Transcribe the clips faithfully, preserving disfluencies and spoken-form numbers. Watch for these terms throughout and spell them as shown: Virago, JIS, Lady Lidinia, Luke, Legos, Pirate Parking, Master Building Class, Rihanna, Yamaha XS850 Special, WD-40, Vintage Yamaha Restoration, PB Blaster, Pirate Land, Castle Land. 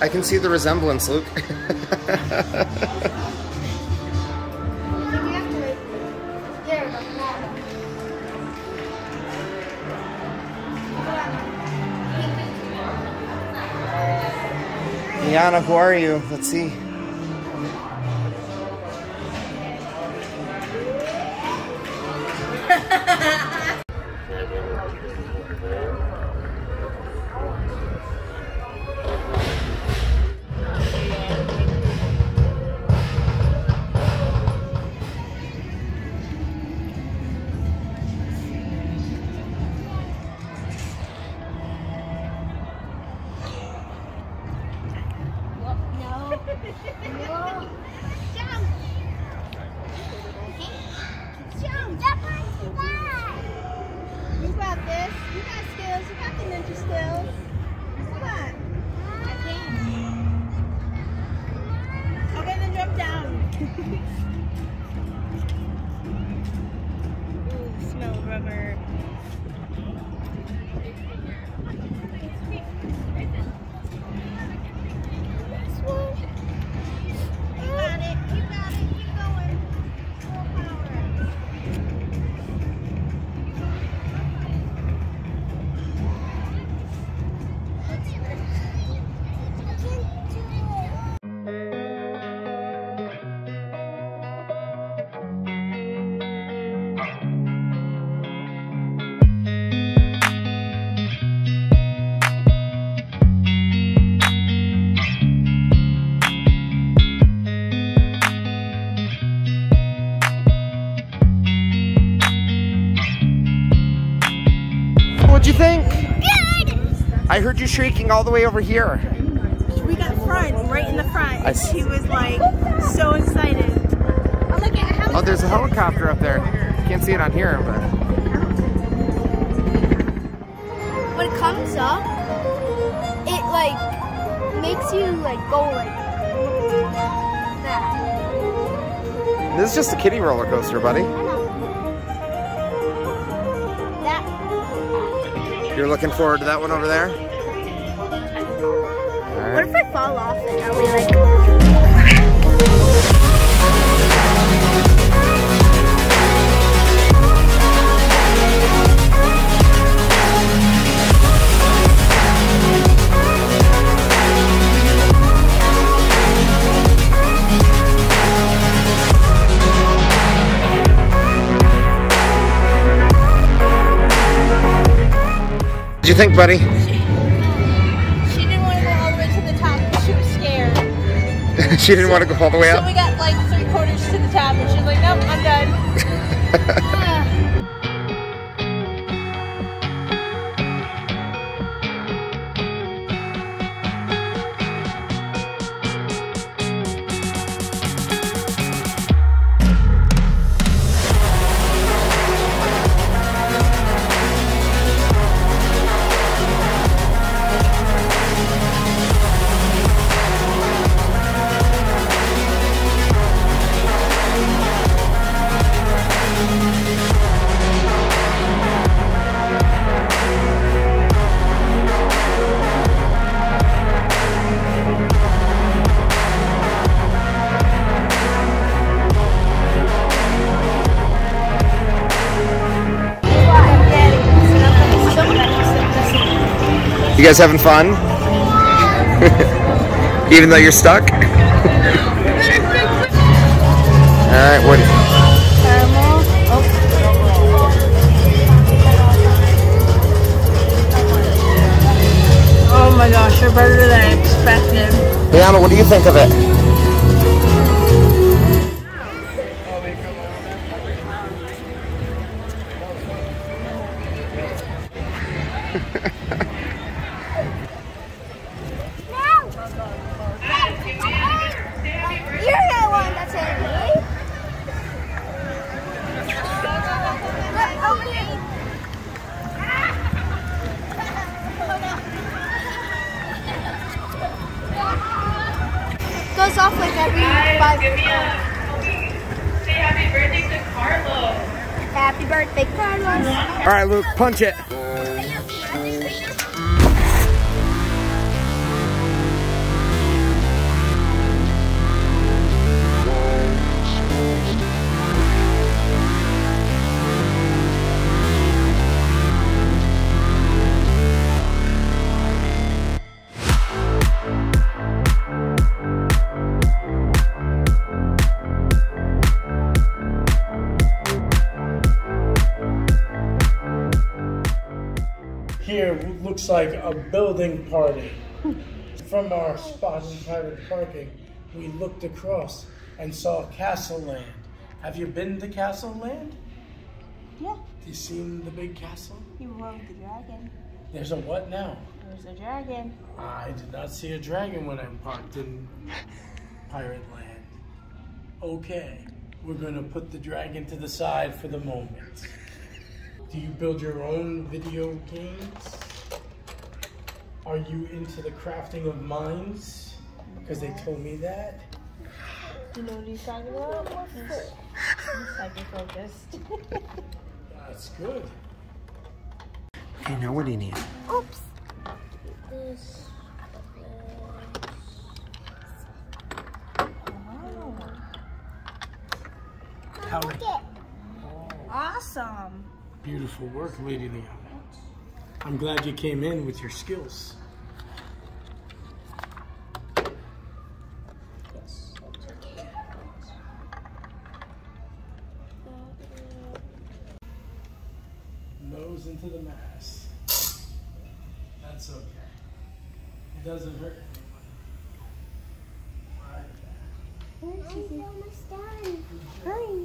I can see the resemblance, Luke. Liana, who are you? Let's see. I heard you shrieking all the way over here. We got front, right in the front. And she was like so excited. Oh, look at a helicopter. Oh, there's a helicopter up there. Can't see it on here, but when it comes up, it like makes you like go like that. This is just a kiddie roller coaster, buddy. You're looking forward to that one over there? Right. What if I fall off and are we like... What do you think, buddy? She, she didn't want to go all the way to the top because she was scared. She didn't so, want to go all the way up? So we got like three quarters to the top and she was like, nope, I'm done. You guys having fun? Even though you're stuck? Alright, what? Oh my gosh, they're better than I expected. Brianna, what do you think of it? Off like every Guys, five give me a, say happy birthday to Carlos. Happy birthday, Carlos. All right, Luke, punch it. Here looks like a building party. From our spot in Pirate Parking, we looked across and saw Castle Land. Have you been to Castle Land? Yeah. Have you seen the big castle? You rode the dragon. There's a what now? There's a dragon. I did not see a dragon when I'm parked in Pirate Land. Okay, we're gonna put the dragon to the side for the moment. Do you build your own video games? Are you into the crafting of mines? Because they told me that. You know what he's talking about? He's, he's psycho-focused. That's good. Okay, now what do you need? Oops. This. How is it? Awesome. Beautiful work, Lady Lidinia. I'm glad you came in with your skills. Nose into the mass. That's okay. It doesn't hurt anyone. Right. I'm almost done. Hurry.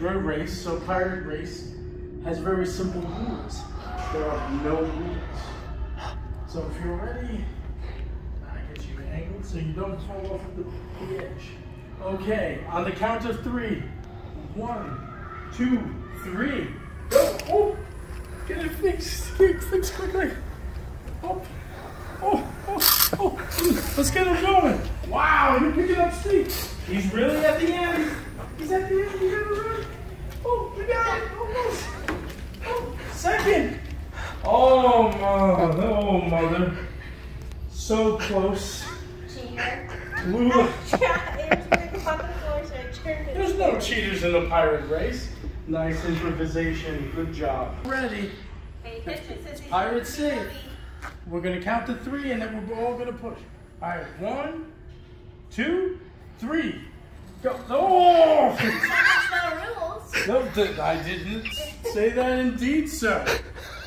Road race, so pirate race, has very simple rules. There are no weeds. So if you're ready, I get you angled so you don't fall off of the, the edge. Okay, on the count of three. One, two, three. Go! Oh! Get it fixed! Get it fixed quickly! Oh! Oh! Oh! Oh! Let's get him going! Wow, you're picking up speed! He's really at the end! He's at the end! You gotta run! Oh! You got it! Almost! Oh! Second! Oh, mother! Oh, mother! So close! Cheater! Lula! There's no cheaters in the pirate race. Nice improvisation. Good job. Ready? It's pirate safe. We're gonna count to three, and then we're all gonna push. All right, one, two, three. Go! Oh! That's no rules. No, I didn't say that. Indeed, sir.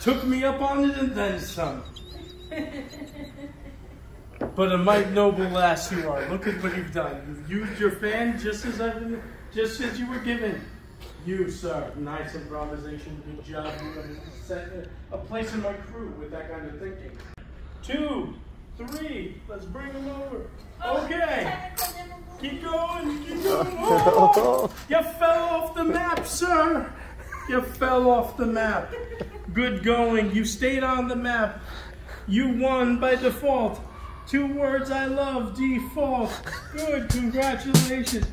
Took me up on it and then some. But a might noble lass you are. Look at what you've done. You've used your fan just as I've been, just as you were given. You, sir. Nice improvisation. Good job. You have set a place in my crew with that kind of thinking. Two, three. Let's bring him over. Okay. Keep going. Keep going. Oh, you fell off the map, sir. You fell off the map. Good going. You stayed on the map. You won by default. Two words I love, default. Good, congratulations.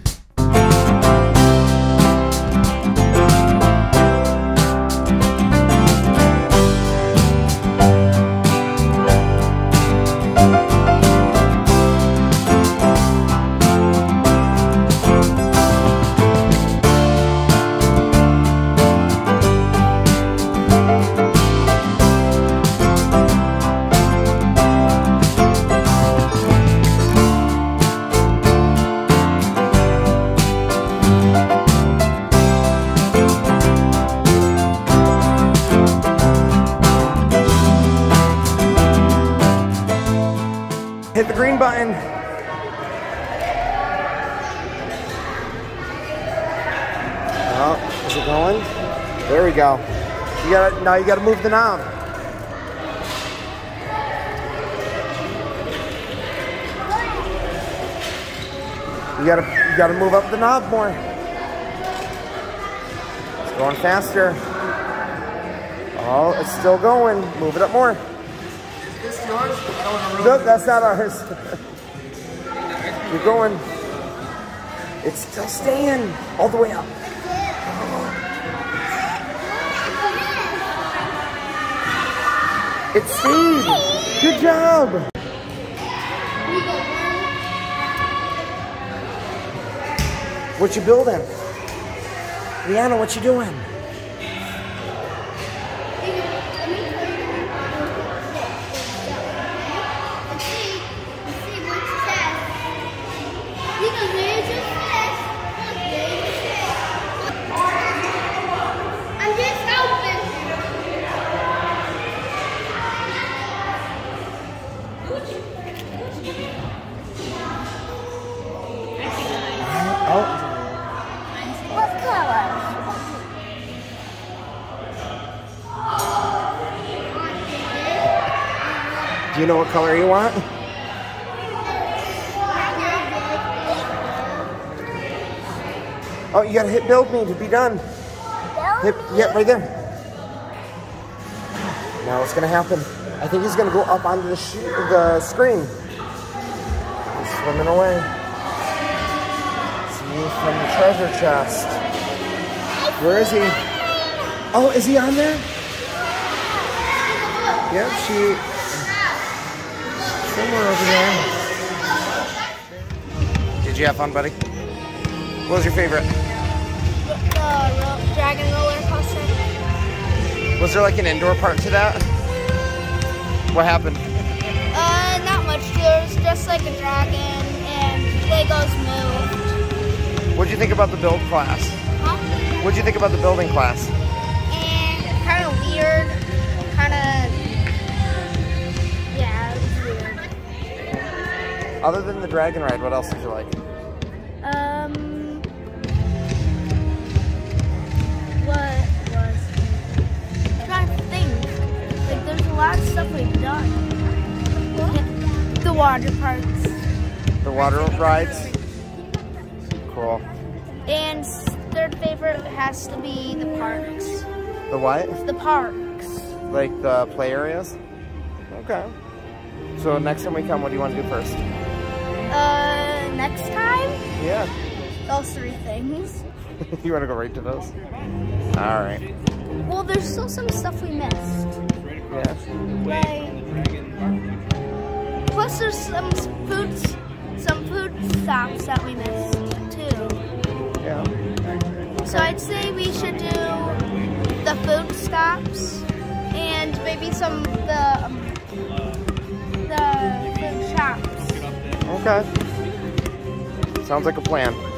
Hit the green button. Oh, is it going? There we go. You gotta, now you gotta move the knob. You gotta, you gotta move up the knob more. It's going faster. Oh, it's still going. Move it up more. Is this yours? Nope, that's not ours. You're going. It's still staying all the way up. It stayed. Good job. What you building? Rihanna, what you doing? You know what color you want? Oh, you gotta hit build me to be done. Hit, yeah, right there. Now what's gonna happen? I think he's gonna go up onto the, sheet, the screen. He's swimming away. See, from the treasure chest. Where is he? Oh, is he on there? Yep, she... somewhere over there. Did you have fun, buddy? What was your favorite? The uh, dragon roller coaster. Was there like an indoor part to that? What happened? Uh, not much. There was just like a dragon and Legos moved. What'd you think about the build class? Huh? What'd you think about the building class? And kind of weird, kind of. Other than the dragon ride, what else did you like? Um, what was it? I'm trying to think. lot of stuff we've done. What? The water parks. The water rides? Cool. And third favorite has to be the parks. The what? The parks. Like the play areas? Okay. So next time we come, what do you want to do first? Uh, next time? Yeah. Those three things. You want to go right to those? All right. Well, there's still some stuff we missed. Yeah. Like, plus there's some food, some food stops that we missed too. Yeah. So I'd say we should do the food stops and maybe some of the um, the food shops. Okay. Sounds like a plan.